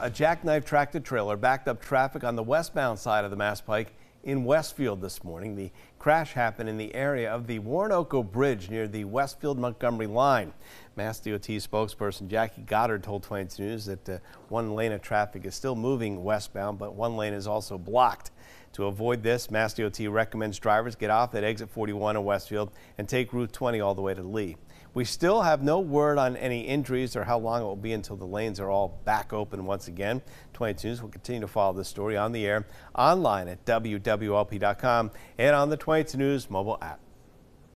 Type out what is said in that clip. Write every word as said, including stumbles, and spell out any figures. A jackknife tractor trailer backed up traffic on the westbound side of the Mass. Pike in Westfield this morning. The crash happened in the area of the Warnoco Bridge near the Westfield-Montgomery line. MassDOT spokesperson Jackie Goddard told twenty-two news that uh, one lane of traffic is still moving westbound, but one lane is also blocked. To avoid this, MassDOT recommends drivers get off at exit forty-one in Westfield and take Route twenty all the way to Lee. We still have no word on any injuries or how long it will be until the lanes are all back open once again. twenty-two news will continue to follow this story on the air, online at W W L P dot com, and on the twenty-two news mobile app.